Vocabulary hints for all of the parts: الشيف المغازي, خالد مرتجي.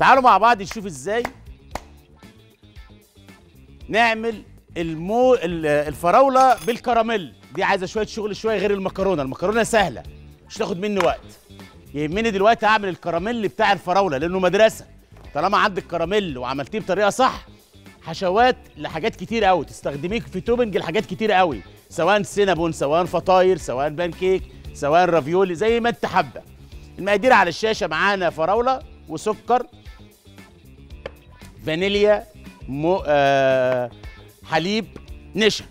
تعالوا مع بعض نشوف ازاي نعمل الفراوله بالكراميل. دي عايزه شويه شغل شويه غير المكرونه، المكرونه سهله مش تاخد مني وقت. يهمني دلوقتي اعمل الكراميل بتاع الفراوله لانه مدرسه. طالما عندك كراميل وعملتيه بطريقه صح، حشوات لحاجات كتير قوي، تستخدميه في توبنج لحاجات كتير قوي، سواء سينابون، سواء فطاير، سواء بانكيك، سواء رافيولي، زي ما انت حابه. المقادير على الشاشه معانا: فراوله وسكر، فانيليا، حليب نشا.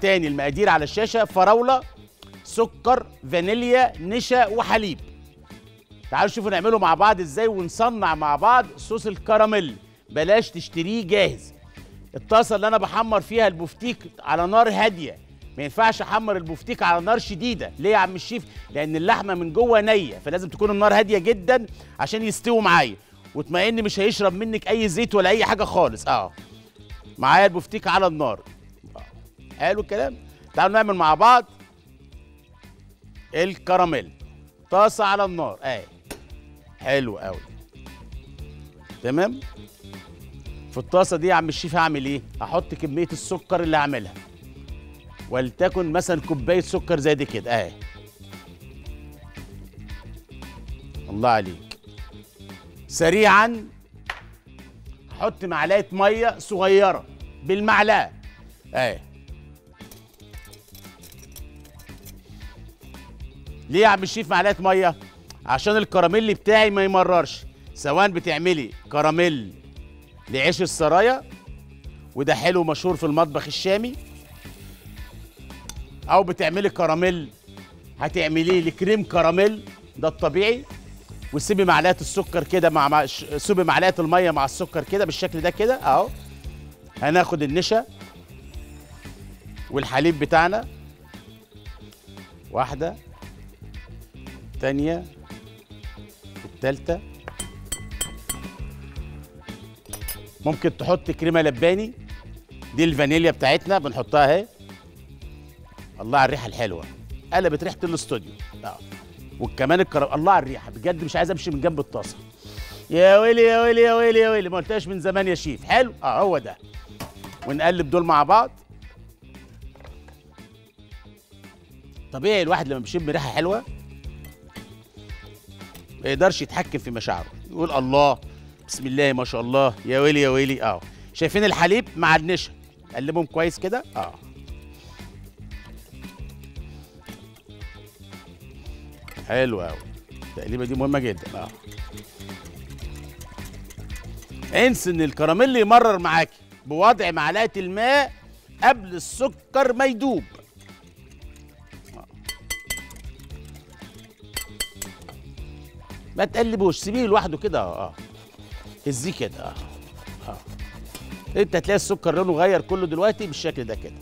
تاني المقادير على الشاشه: فراوله، سكر، فانيليا، نشا، وحليب. تعالوا شوفوا نعمله مع بعض ازاي ونصنع مع بعض صوص الكراميل. بلاش تشتريه جاهز. الطاسه اللي انا بحمر فيها البفتيك على نار هاديه، ما ينفعش احمر البفتيك على نار شديده. ليه يا عم الشيف؟ لان اللحمه من جوه نيه، فلازم تكون النار هاديه جدا عشان يستووا معايا، واطمئن مش هيشرب منك اي زيت ولا اي حاجه خالص. معايا البفتيك على النار. حلو الكلام. تعالوا نعمل مع بعض الكراميل. طاسه على النار اهي. حلو قوي. تمام. في الطاسه دي يا عم الشيف هعمل ايه؟ هحط كميه السكر اللي هعملها، ولتكن مثلا كوبايه سكر زي دي كده اهي. الله عليك. سريعا هحط معلقه ميه صغيره بالمعلقه اهي. ليه يا عم الشيف معلقه ميه؟ عشان الكراميل بتاعي ما يمررش. سواء بتعملي كراميل لعيش السرايا، وده حلو مشهور في المطبخ الشامي، او بتعملي كراميل هتعمليه لكريم كراميل، ده الطبيعي. وتسيبي معلقه السكر كده مع سيبي معلقه الميه مع السكر كده بالشكل ده كده اهو. هناخد النشا والحليب بتاعنا، واحده، الثانيه، الثالثه. ممكن تحط كريمه لباني، دي الفانيليا بتاعتنا بنحطها اهي. الله على الريحه الحلوه، قلبت ريحه الاستوديو. وكمان الله على الريحه بجد، مش عايز امشي من جنب الطاسه. يا ويلي يا ويلي يا ويلي يا ويلي، ما قلتهاش من زمان يا شيف. حلو، هو ده. ونقلب دول مع بعض. طبيعي الواحد لما بيشم ريحه حلوه ما يقدرش يتحكم في مشاعره، يقول الله، بسم الله، ما شاء الله، يا ويلي يا ويلي. شايفين الحليب مع النشا، قلبهم كويس كده. حلو قوي، التقليبه دي مهمه جدا. انسى ان الكراميل يمرر معاكي بوضع معلقه الماء قبل السكر ما يدوب. ما تقلبوش، سيبيه لوحده كده. هزيه كده. انت هتلاقي السكر لونه غير كله دلوقتي بالشكل ده كده.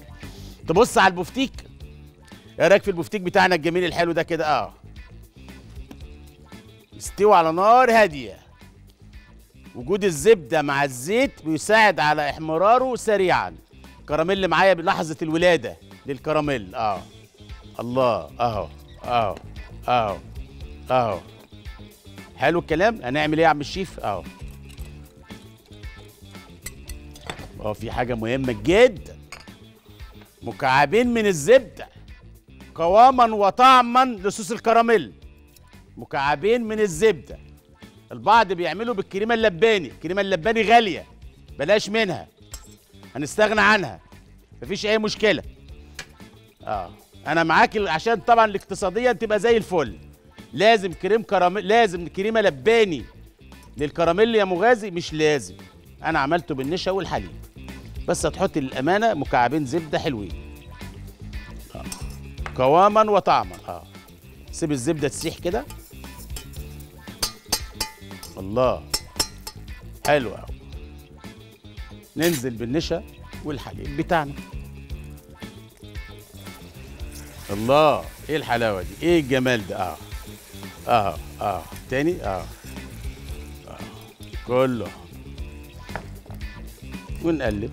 تبص على البفتيك، ايه رايك في البفتيك بتاعنا الجميل الحلو ده كده؟ استوى على نار هاديه. وجود الزبده مع الزيت بيساعد على احمراره سريعا. كراميل معايا بلحظه الولاده للكراميل. الله، اهو اهو اهو اهو. حلو الكلام. هنعمل ايه يا عم الشيف؟ في حاجه مهمه جدا، مكعبين من الزبده قواما وطعما لصوص الكراميل. مكعبين من الزبده. البعض بيعملوا بالكريمه اللباني، الكريمه اللباني غاليه، بلاش منها، هنستغنى عنها، مفيش اي مشكله. انا معاك عشان طبعا الاقتصاديه تبقى زي الفل. لازم لازم كريمه لباني للكراميل يا مغازي؟ مش لازم، انا عملته بالنشا والحليب بس. هتحطي للامانه مكعبين زبده حلوين قواما وطعما. سيب الزبده تسيح كده. الله، حلو قوي. ننزل بالنشا والحليب بتاعنا. الله، ايه الحلاوه دي، ايه الجمال ده. تاني. كله. ونقلب.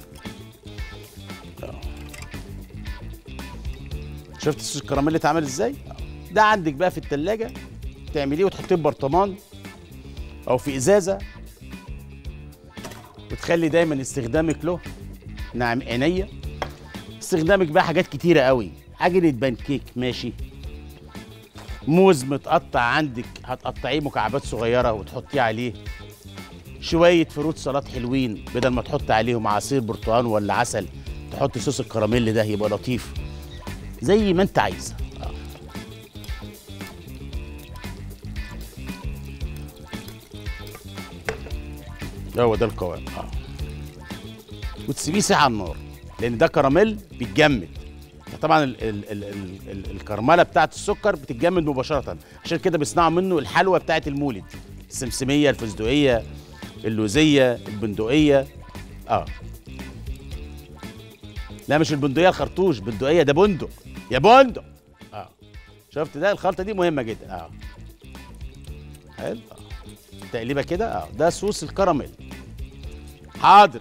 شفت الصوص الكراميل اتعمل ازاي؟ ده عندك بقى في التلاجة، تعمليه وتحطيه في برطمان او في ازازه بتخلي دايما استخدامك له ناعم عينيا. استخدامك بقى حاجات كتيره قوي، عجينه بانكيك ماشي، موز متقطع عندك هتقطعيه مكعبات صغيره وتحطيه عليه، شويه فروت سلطات حلوين بدل ما تحط عليهم عصير برتقال ولا عسل تحط صوص الكراميل ده يبقى لطيف زي ما انت عايزه. هو ده القوام. وتسيبيه ساعه على النار لان ده كراميل بيتجمد، فطبعا الكرمله بتاعت السكر بتتجمد مباشره، عشان كده بيصنعوا منه الحلوى بتاعت المولد، السمسميه، الفستقيه، اللوزيه، البندقيه. لا مش البندقيه الخرطوش، بندقيه ده بندق يا بندق. شفت ده الخلطه دي مهمه جدا. حلو تقليبه كده. ده صوص الكراميل. حاضر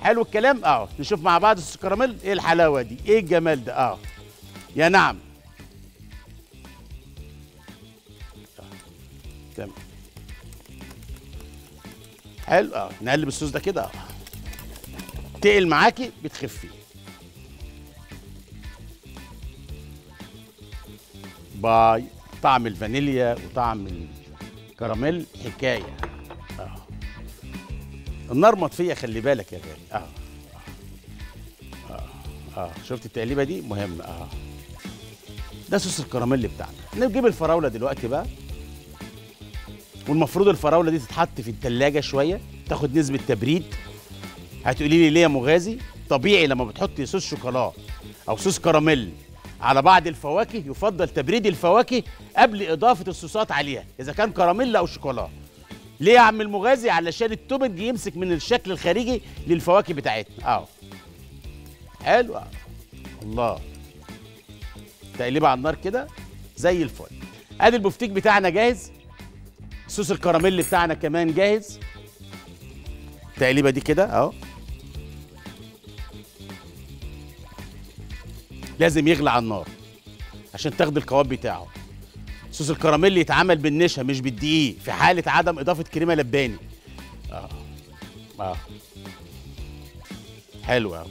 حلو الكلام. نشوف مع بعض صوص الكراميل. ايه الحلاوه دي، ايه الجمال ده. يا نعم. تمام حلو. نقلب الصوص ده كده. تقل معاكي بتخفي. باي. طعم الفانيليا وطعم الكراميل حكايه. النار مطفيه، خلي بالك يا غالي. شفت التقليبه دي مهمه. ده صوص الكراميل بتاعنا. نجيب الفراوله دلوقتي بقى، والمفروض الفراوله دي تتحط في التلاجة شويه تاخد نسبه تبريد. هتقولي لي ليه يا مغازي؟ طبيعي لما بتحطي صوص شوكولا او صوص كراميل على بعض الفواكه يفضل تبريد الفواكه قبل اضافه الصوصات عليها اذا كان كراميل او شوكولا. ليه يا عم المغازي؟ علشان التوبنج يمسك من الشكل الخارجي للفواكه بتاعتنا. حلو. الله. تقليبه على النار كده زي الفل. ادي البفتيك بتاعنا جاهز، صوص الكراميل بتاعنا كمان جاهز. التقليبه دي كده اهو. لازم يغلي على النار عشان تاخد القوام بتاعه. صوص الكراميل يتعمل بالنشا مش بالدقيق في حاله عدم اضافه كريمه لباني. حلو قوي.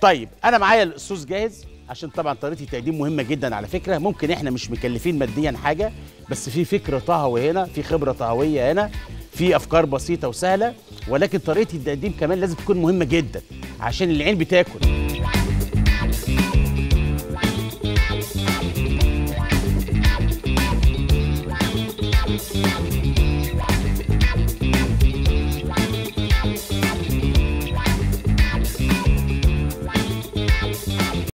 طيب انا معايا الصوص جاهز، عشان طبعا طريقه التقديم مهمه جدا على فكره. ممكن احنا مش مكلفين ماديا حاجه، بس في فكر طهوي هنا، في خبره طهويه هنا، في افكار بسيطه وسهله، ولكن طريقه التقديم كمان لازم تكون مهمه جدا عشان العين بتاكل.